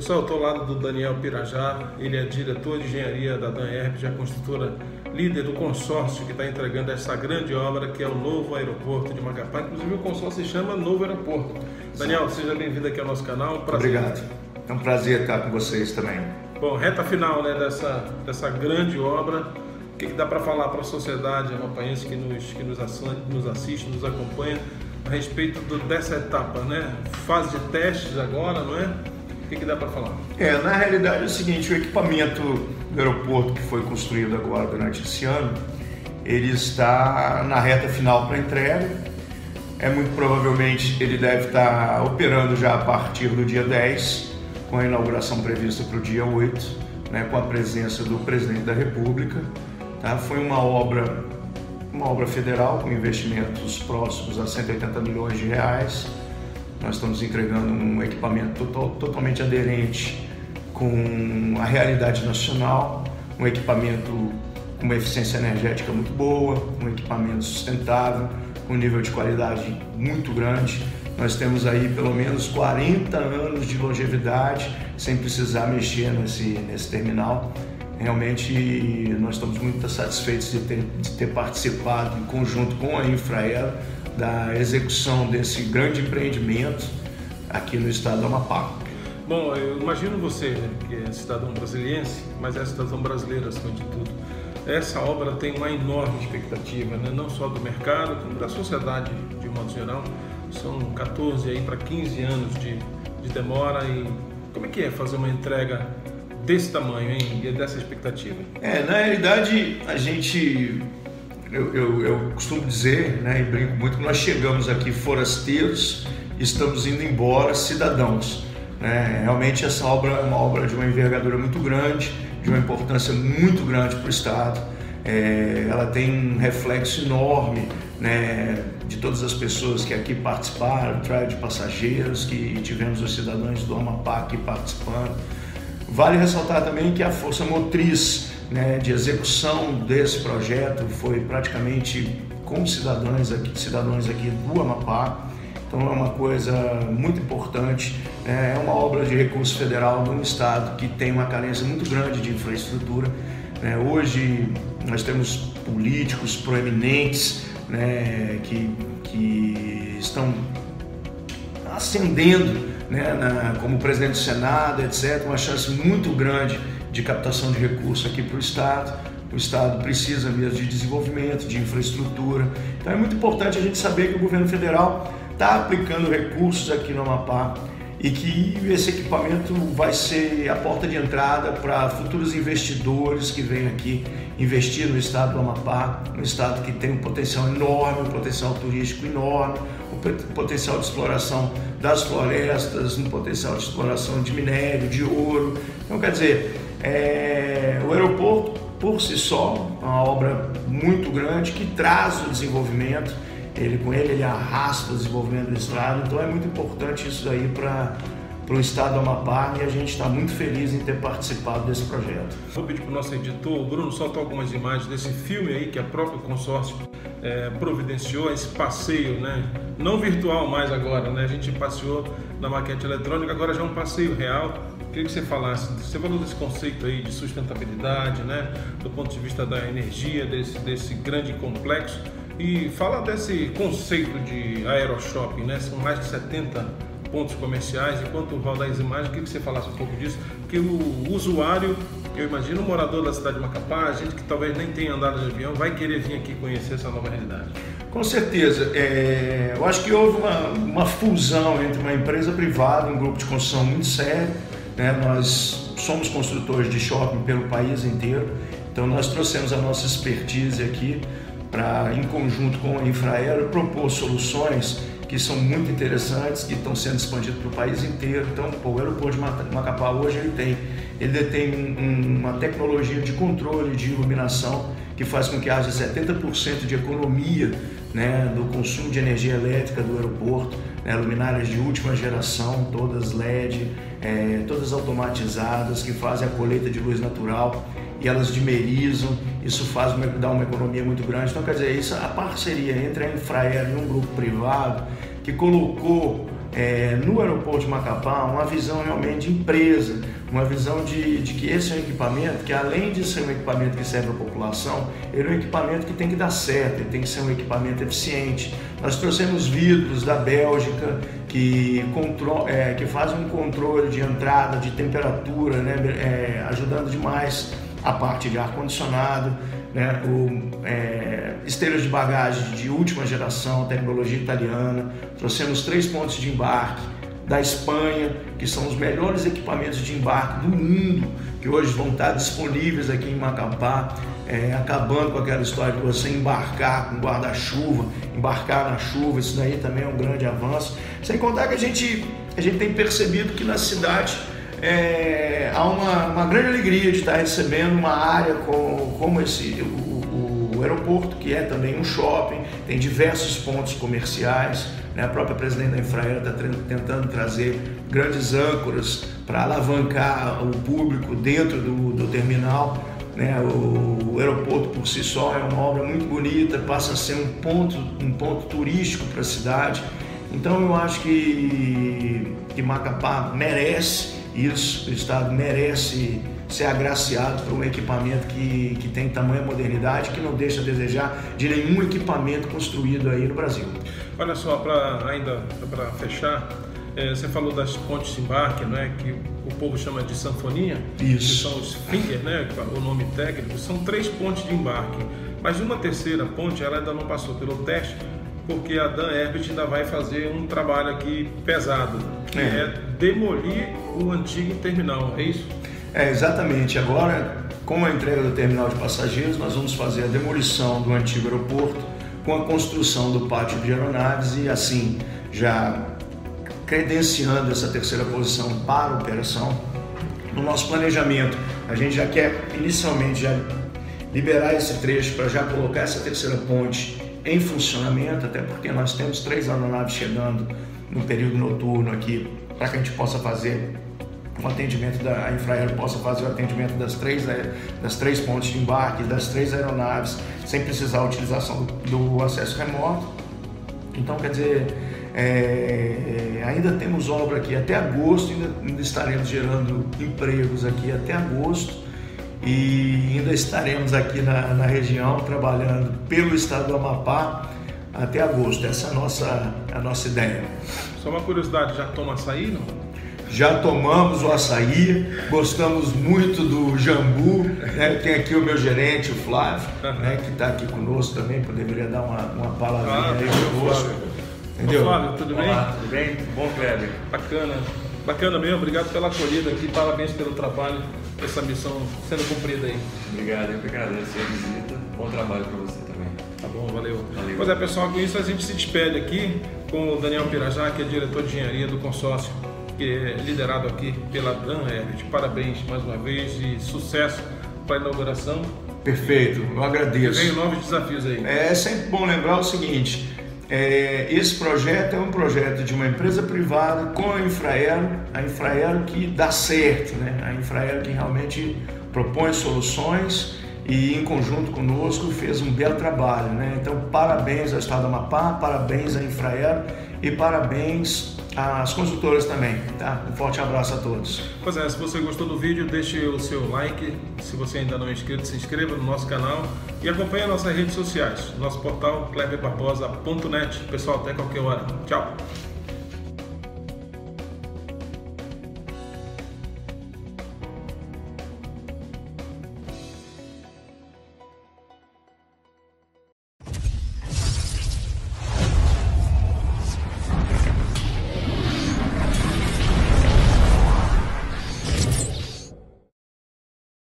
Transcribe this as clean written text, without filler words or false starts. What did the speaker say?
Pessoal, eu estou ao lado do Daniel Pirajá, ele é diretor de engenharia da Dan-Heberty, a construtora líder do consórcio que está entregando essa grande obra que é o Novo Aeroporto de Macapá. Inclusive o consórcio se chama Novo Aeroporto. Daniel, seja bem-vindo aqui ao nosso canal. Prazer. Obrigado, é um prazer estar com vocês também. Bom, reta final, né, dessa grande obra, o que dá para falar para a sociedade amapaense que nos assiste, nos acompanha a respeito dessa etapa, né? Fase de testes agora, não é? O que dá para falar? Na realidade é o seguinte, o equipamento do aeroporto que foi construído agora durante esse ano, ele está na reta final para entrega, muito provavelmente ele deve estar operando já a partir do dia 10, com a inauguração prevista para o dia 8, né, com a presença do Presidente da República. Tá? Foi uma obra federal com investimentos próximos a 180 milhões de reais. Nós estamos entregando um equipamento totalmente aderente com a realidade nacional, um equipamento com uma eficiência energética muito boa, um equipamento sustentável, com um nível de qualidade muito grande. Nós temos aí pelo menos 40 anos de longevidade sem precisar mexer nesse terminal. Realmente nós estamos muito satisfeitos de ter participado em conjunto com a Infraero da execução desse grande empreendimento aqui no estado do Amapá. Bom, eu imagino você, né, que é cidadão brasiliense, mas é cidadão brasileiro acima de tudo. Essa obra tem uma enorme expectativa, né? Não só do mercado, como da sociedade de modo geral. São 14 aí para 15 anos de demora. E como é que é fazer uma entrega desse tamanho, hein? E dessa expectativa? Na realidade, a gente... Eu costumo dizer, né, e brinco muito, que nós chegamos aqui forasteiros e estamos indo embora cidadãos. Né? Realmente essa obra é uma obra de uma envergadura muito grande, de uma importância muito grande para o estado. Ela tem um reflexo enorme, né, de todas as pessoas que aqui participaram, de passageiros, que tivemos os cidadãos do Amapá aqui participando. Vale ressaltar também que a força motriz, né, de execução desse projeto foi praticamente com cidadãos aqui do Amapá, então é uma coisa muito importante, é uma obra de recurso federal num estado que tem uma carência muito grande de infraestrutura. Hoje nós temos políticos proeminentes, né, que estão ascendendo, né, como presidente do Senado, etc., uma chance muito grande de captação de recursos aqui para o estado. O estado precisa mesmo de desenvolvimento, de infraestrutura. Então é muito importante a gente saber que o governo federal está aplicando recursos aqui no Amapá e que esse equipamento vai ser a porta de entrada para futuros investidores que vêm aqui investir no estado do Amapá, um estado que tem um potencial enorme, um potencial turístico enorme, um potencial de exploração das florestas, um potencial de exploração de minério, de ouro. Então, quer dizer, o aeroporto, por si só, é uma obra muito grande que traz o desenvolvimento. Ele arrasta o desenvolvimento do estado, então é muito importante isso aí para o estado do Amapá, e a gente está muito feliz em ter participado desse projeto. Vou pedir para o nosso editor, Bruno, solta algumas imagens desse filme aí que a própria consórcio providenciou, esse passeio, né? Não virtual mais agora, né? A gente passeou na maquete eletrônica, agora já é um passeio real. Queria que você falasse, você falou desse conceito aí de sustentabilidade, né? Do ponto de vista da energia, desse grande complexo. E fala desse conceito de aeroshopping, né? São mais de 70 pontos comerciais. Enquanto roda as imagens, queria que você falasse um pouco disso, porque o usuário, eu imagino, o morador da cidade de Macapá, a gente que talvez nem tenha andado de avião, vai querer vir aqui conhecer essa nova realidade. Com certeza. Eu acho que houve uma fusão entre uma empresa privada, um grupo de construção muito sério, né? Nós somos construtores de shopping pelo país inteiro, então nós trouxemos a nossa expertise aqui para, em conjunto com a Infraero, propor soluções que são muito interessantes, que estão sendo expandidas para o país inteiro. Então, o aeroporto de Macapá hoje ele detém uma tecnologia de controle de iluminação que faz com que haja 70% de economia, né, do consumo de energia elétrica do aeroporto, né, luminárias de última geração, todas LED, todas automatizadas, que fazem a colheita de luz natural e elas dimerizam. Isso dá uma economia muito grande. Então, quer dizer, isso, a parceria entre a Infraero e um grupo privado que colocou no aeroporto de Macapá, uma visão realmente de empresa, uma visão de que esse é um equipamento que, além de ser um equipamento que serve à população, ele é um equipamento que tem que dar certo, ele tem que ser um equipamento eficiente. Nós trouxemos vidros da Bélgica que fazem um controle de entrada, de temperatura, né, ajudando demais a parte de ar-condicionado, né, esteiras de bagagem de última geração, tecnologia italiana. Trouxemos 3 pontos de embarque da Espanha, que são os melhores equipamentos de embarque do mundo, que hoje vão estar disponíveis aqui em Macapá, acabando com aquela história de você embarcar com guarda-chuva, embarcar na chuva. Isso daí também é um grande avanço. Sem contar que a gente tem percebido que na cidade há uma grande alegria de estar recebendo uma área como o aeroporto, que é também um shopping, tem diversos pontos comerciais, né? A própria presidente da Infraero está tentando trazer grandes âncoras para alavancar o público dentro do terminal, né? O aeroporto por si só é uma obra muito bonita, passa a ser um ponto turístico para a cidade. Então eu acho que Macapá merece isso, o estado merece ser agraciado por um equipamento que tem tamanha modernidade, que não deixa a desejar de nenhum equipamento construído aí no Brasil. Olha só, para fechar, você falou das pontes de embarque, né, que o povo chama de sanfoninha, isso, que são os finger, né, o nome técnico. São 3 pontes de embarque, mas uma terceira ponte ela ainda não passou pelo teste, porque a Dan-Heberty ainda vai fazer um trabalho aqui pesado, que é demolir o antigo terminal, é isso? É, exatamente. Agora, com a entrega do terminal de passageiros, nós vamos fazer a demolição do antigo aeroporto com a construção do pátio de aeronaves e, assim, já credenciando essa terceira posição para a operação. No nosso planejamento, a gente já quer, inicialmente, já liberar esse trecho para já colocar essa terceira ponte em funcionamento, até porque nós temos 3 aeronaves chegando no período noturno aqui, para que a gente possa fazer o atendimento a Infraero possa fazer o atendimento das três pontes de embarque, das 3 aeronaves, sem precisar da utilização do acesso remoto. Então, quer dizer, ainda temos obra aqui até agosto, ainda estaremos gerando empregos aqui até agosto, e ainda estaremos aqui na região trabalhando pelo estado do Amapá até agosto. Essa é a nossa ideia. Só uma curiosidade, já toma açaí, não? Já tomamos o açaí, gostamos muito do jambu, né? Tem aqui o meu gerente, o Flávio, né, que está aqui conosco também, poderia dar uma palavrinha aí conosco. Entendeu? Ô, Flávio, tudo bem? Olá, tudo bem? Bom, Cleber. Bacana. Bacana mesmo, obrigado pela acolhida aqui, parabéns pelo trabalho, essa missão sendo cumprida aí. Obrigado, eu que agradeço a visita, bom trabalho para você também. Tá bom, valeu. Pois é, pessoal, com isso a gente se despede aqui com o Daniel Pirajá, que é diretor de engenharia do consórcio, que é liderado aqui pela Dan-Heberty. Parabéns mais uma vez e sucesso para a inauguração. Perfeito, eu agradeço. Vem novos desafios aí. É sempre bom lembrar o seguinte, esse projeto é um projeto de uma empresa privada com a Infraero que dá certo, né? A Infraero que realmente propõe soluções e em conjunto conosco fez um belo trabalho, né? Então parabéns ao estado do Amapá, parabéns à Infraero e parabéns às consultoras também, tá? Um forte abraço a todos. Pois é, se você gostou do vídeo, deixe o seu like, se você ainda não é inscrito, se inscreva no nosso canal e acompanhe nossas redes sociais, nosso portal cleberbarbosa.net. Pessoal, até qualquer hora. Tchau!